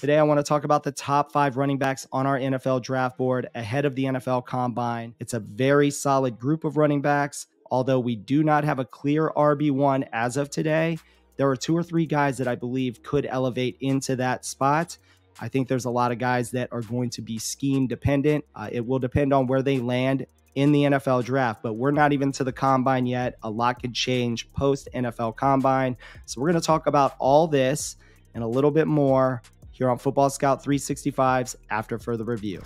Today, I want to talk about the top 5 running backs on our NFL draft board ahead of the NFL Combine. It's a very solid group of running backs. Although we do not have a clear RB1 as of today, there are 2 or 3 guys that I believe could elevate into that spot. I think there's a lot of guys that are going to be scheme dependent. It will depend on where they land in the NFL draft, but we're not even to the Combine yet. A lot could change post NFL Combine. So we're going to talk about all this and a little bit more here on Football Scout 365's After Further Review.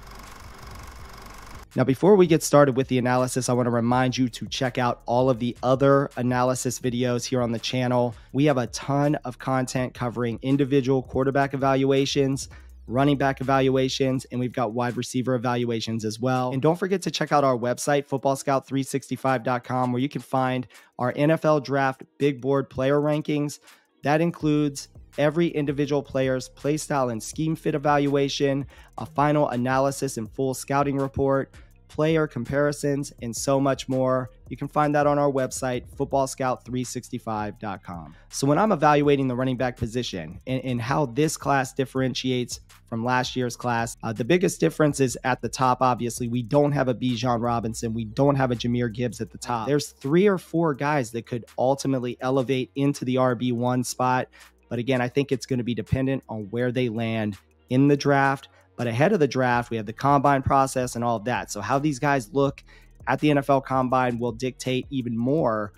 Now, before we get started with the analysis, I want to remind you to check out all of the other analysis videos here on the channel. We have a ton of content covering individual quarterback evaluations, running back evaluations, and we've got wide receiver evaluations as well. And don't forget to check out our website, footballscout365.com, where you can find our NFL Draft Big Board player rankings. That includes every individual player's play style and scheme fit evaluation, a final analysis and full scouting report, player comparisons, and so much more. You can find that on our website, footballscout365.com. So when I'm evaluating the running back position and how this class differentiates from last year's class, the biggest difference is at the top. Obviously, we don't have a Bijan Robinson. We don't have a Jameer Gibbs at the top. There's 3 or 4 guys that could ultimately elevate into the RB1 spot. But again, I think it's going to be dependent on where they land in the draft. But ahead of the draft, we have the Combine process and all of that. So how these guys look at the NFL Combine will dictate even more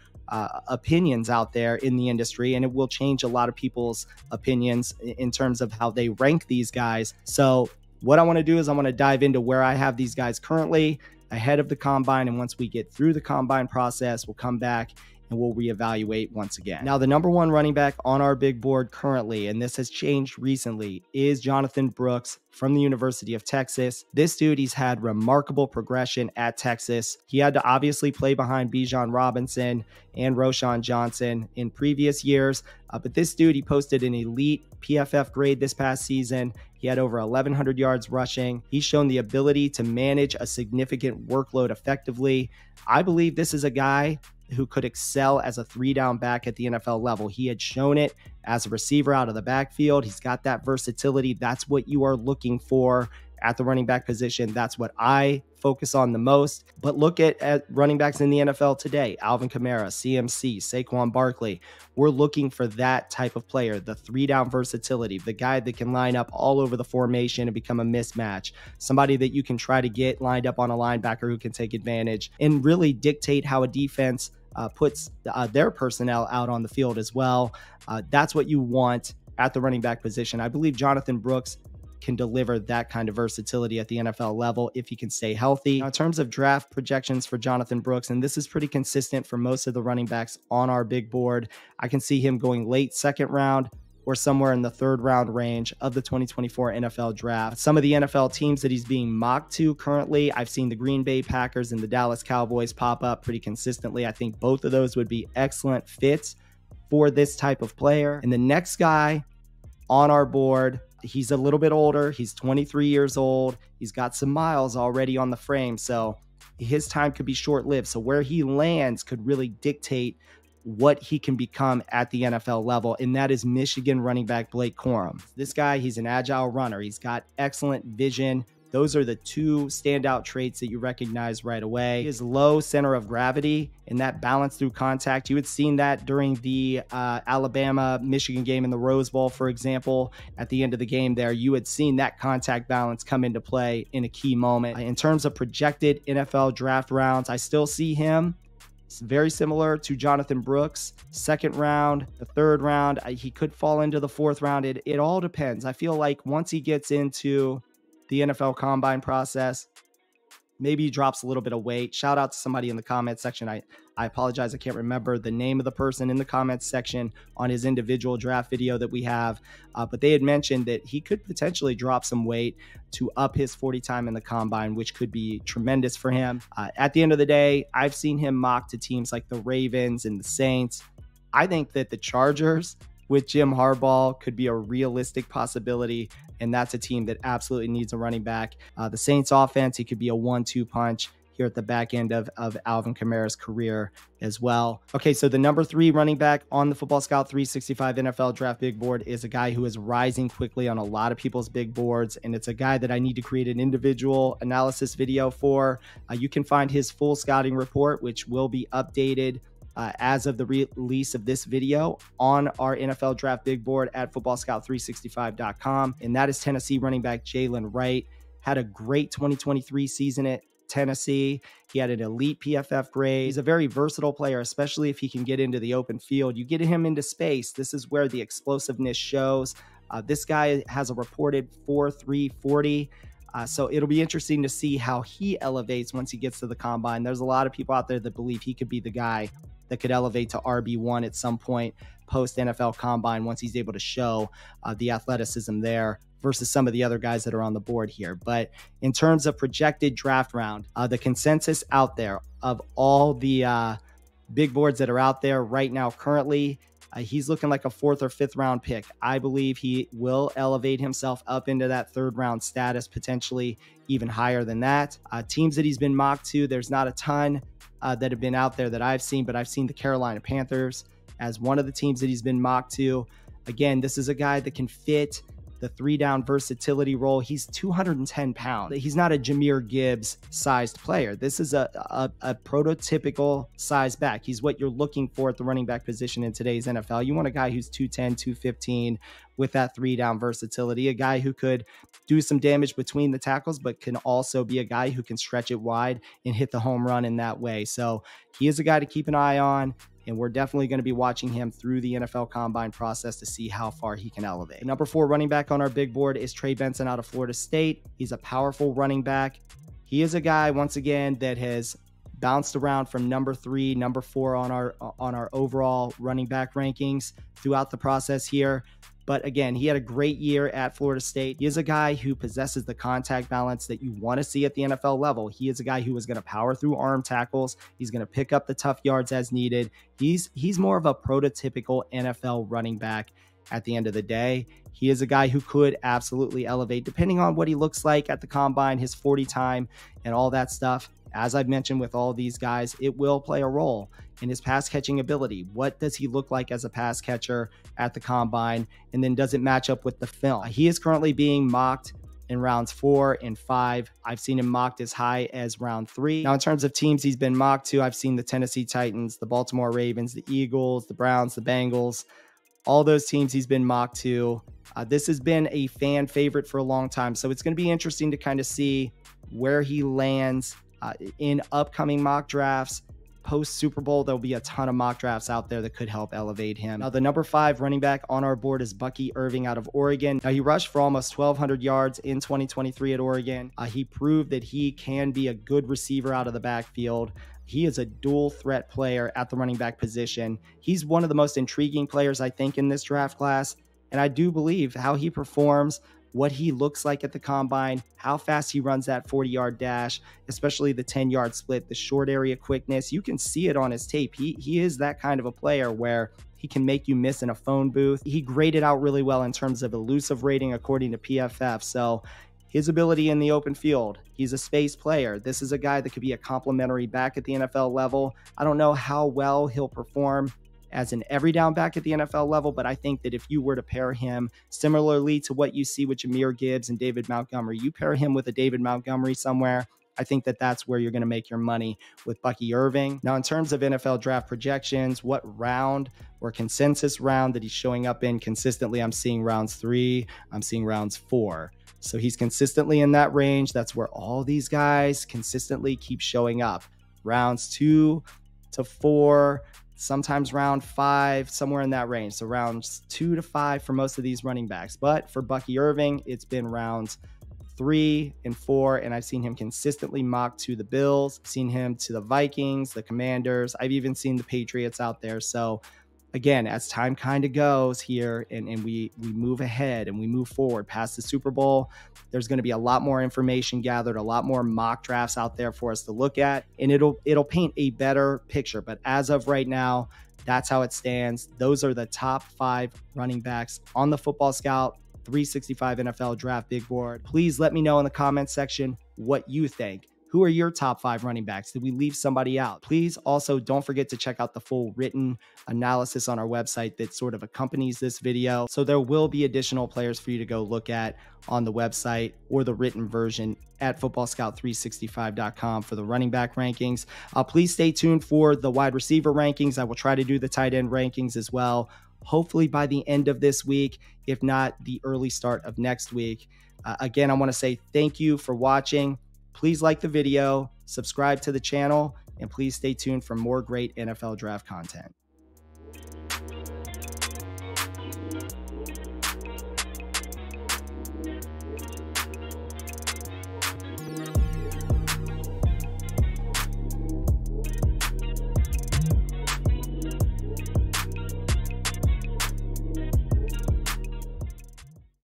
opinions out there in the industry. And it will change a lot of people's opinions in terms of how they rank these guys. So what I want to do is I want to dive into where I have these guys currently ahead of the Combine. And once we get through the Combine process, we'll come back and we'll reevaluate once again. Now, the #1 running back on our big board currently, and this has changed recently, is Jonathan Brooks from the University of Texas. This dude, he's had remarkable progression at Texas. He had to obviously play behind Bijan Robinson and Roshan Johnson in previous years, but this dude, he posted an elite PFF grade this past season. He had over 1,100 yards rushing. He's shown the ability to manage a significant workload effectively. I believe this is a guy who could excel as a 3-down back at the NFL level. He had shown it as a receiver out of the backfield. He's got that versatility. That's what you are looking for at the running back position. That's what I focus on the most. But look at running backs in the NFL today. Alvin Kamara, CMC, Saquon Barkley. We're looking for that type of player, the 3-down versatility, the guy that can line up all over the formation and become a mismatch, somebody that you can try to get lined up on a linebacker who can take advantage and really dictate how a defense puts their personnel out on the field as well. That's what you want at the running back position. I believe Jonathan Brooks can deliver that kind of versatility at the NFL level if he can stay healthy. Now, in terms of draft projections for Jonathan Brooks, and this is pretty consistent for most of the running backs on our big board, I can see him going late 2nd round or somewhere in the 3rd round range of the 2024 NFL draft. Some of the NFL teams that he's being mocked to currently, I've seen the Green Bay Packers and the Dallas Cowboys pop up pretty consistently. I think both of those would be excellent fits for this type of player. And the next guy on our board, he's a little bit older. He's 23 years old. He's got some miles already on the frame, so his time could be short-lived. So where he lands could really dictate what he can become at the NFL level, and that is Michigan running back Blake Corum. This guy, he's an agile runner. He's got excellent vision. Those are the 2 standout traits that you recognize right away. His low center of gravity and that balance through contact. You had seen that during the Alabama-Michigan game in the Rose Bowl, for example. At the end of the game there, you had seen that contact balance come into play in a key moment. In terms of projected NFL draft rounds, I still see him. It's very similar to Jonathan Brooks, 2nd round, the 3rd round. He could fall into the 4th round. It all depends. I feel like once he gets into the NFL Combine process, maybe he drops a little bit of weight. Shout out to somebody in the comment section. I apologize. I can't remember the name of the person in the comments section on his individual draft video that we have, but they had mentioned that he could potentially drop some weight to up his 40 time in the Combine, which could be tremendous for him. At the end of the day, I've seen him mocked to teams like the Ravens and the Saints. I think that the Chargers with Jim Harbaugh could be a realistic possibility, and that's a team that absolutely needs a running back. The Saints offense, he could be a 1-2 punch. here at the back end of Alvin Kamara's career as well. Okay, so the number 3 running back on the Football Scout 365 NFL Draft big board is a guy who is rising quickly on a lot of people's big boards, and it's a guy that I need to create an individual analysis video for. You can find his full scouting report, which will be updated as of the release of this video on our NFL Draft big board at footballscout365.com. And that is Tennessee running back Jalen Wright. Had a great 2023 season at Tennessee. He had an elite PFF grade. He's a very versatile player, especially if he can get into the open field. You get him into space, this is where the explosiveness shows. This guy has a reported 4.3 40. So it'll be interesting to see how he elevates once he gets to the combine. There's a lot of people out there that believe he could be the guy that could elevate to RB1 at some point post NFL combine once he's able to show the athleticism there versus some of the other guys that are on the board here. But in terms of projected draft round, the consensus out there of all the big boards that are out there right now currently, he's looking like a 4th or 5th round pick. I believe he will elevate himself up into that 3rd round status, potentially even higher than that. Teams that he's been mocked to, there's not a ton that have been out there that I've seen, but I've seen the Carolina Panthers as one of the teams that he's been mocked to. Again, this is a guy that can fit the 3-down versatility role. He's 210 pounds. He's not a Jameer Gibbs sized player. This is a prototypical size back. He's what you're looking for at the running back position in today's NFL. You want a guy who's 210, 215 with that 3-down versatility, a guy who could do some damage between the tackles, but can also be a guy who can stretch it wide and hit the home run in that way. So he is a guy to keep an eye on. And we're definitely going to be watching him through the NFL Combine process to see how far he can elevate. Number 4 running back on our big board is Trey Benson out of Florida State. He's a powerful running back. He is a guy, once again, that has bounced around from number 3, number 4 on our overall running back rankings throughout the process here. But again, he had a great year at Florida State. He is a guy who possesses the contact balance that you want to see at the NFL level. He is a guy who is going to power through arm tackles. He's going to pick up the tough yards as needed. He's more of a prototypical NFL running back at the end of the day. He is a guy who could absolutely elevate depending on what he looks like at the combine, his 40 time and all that stuff. As I've mentioned with all these guys, it will play a role in his pass catching ability. What does he look like as a pass catcher at the combine? And then does it match up with the film? He is currently being mocked in rounds 4 and 5. I've seen him mocked as high as round 3. Now, in terms of teams he's been mocked to, I've seen the Tennessee Titans, the Baltimore Ravens, the Eagles, the Browns, the Bengals, all those teams he's been mocked to. This has been a fan favorite for a long time. So it's going to be interesting to kind of see where he lands in upcoming mock drafts. Post Super Bowl, there'll be a ton of mock drafts out there that could help elevate him. Now, the number 5 running back on our board is Bucky Irving out of Oregon. Now, he rushed for almost 1,200 yards in 2023 at Oregon. He proved that he can be a good receiver out of the backfield. He is a dual threat player at the running back position. He's one of the most intriguing players, I think, in this draft class. And I do believe how he performs, what he looks like at the combine, how fast he runs that 40-yard dash, especially the 10-yard split, the short area quickness. You can see it on his tape. He is that kind of a player where he can make you miss in a phone booth. He graded out really well in terms of elusive rating according to PFF. So his ability in the open field, he's a space player. This is a guy that could be a complimentary back at the NFL level. I don't know how well he'll perform as an every down back at the NFL level, but I think that if you were to pair him similarly to what you see with Jameer Gibbs and David Montgomery, you pair him with a David Montgomery somewhere, I think that that's where you're going to make your money with Bucky Irving. Now, in terms of NFL draft projections, what round or consensus round that he's showing up in consistently, I'm seeing rounds 3, I'm seeing rounds 4. So he's consistently in that range. That's where all these guys consistently keep showing up. Rounds 2 to 4, sometimes round 5, somewhere in that range. So rounds 2 to 5 for most of these running backs. But for Bucky Irving, it's been rounds 3 and 4, and I've seen him consistently mocked to the Bills, I've seen him to the Vikings, the Commanders. I've even seen the Patriots out there. So again, as time kind of goes here and we move ahead and we move forward past the Super Bowl, there's going to be a lot more information gathered, a lot more mock drafts out there for us to look at, and it'll paint a better picture. But as of right now, that's how it stands. Those are the top 5 running backs on the Football Scout 365 NFL Draft big board. Please let me know in the comments section what you think. Who are your top 5 running backs? Did we leave somebody out? Please also don't forget to check out the full written analysis on our website that sort of accompanies this video. So there will be additional players for you to go look at on the website or the written version at footballscout365.com for the running back rankings. Please stay tuned for the wide receiver rankings. I will try to do the tight end rankings as well, hopefully by the end of this week, if not the early start of next week. Again, I want to say thank you for watching. Please like the video, subscribe to the channel, and please stay tuned for more great NFL draft content.